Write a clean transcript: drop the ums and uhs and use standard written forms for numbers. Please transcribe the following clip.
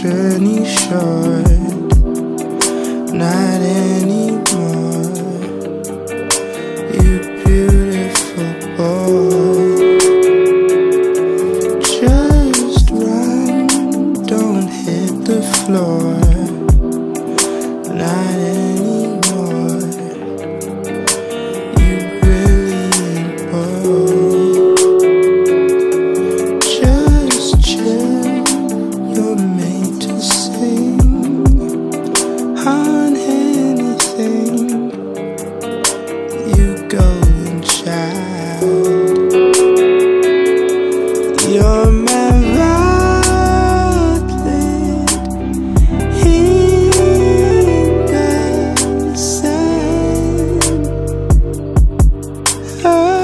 Journey short, not anymore. You beautiful boy, just run, don't hit the floor. Not anymore. You really boy, just chill. You're made to sing on anything. You go and child, you're my violet in the sun.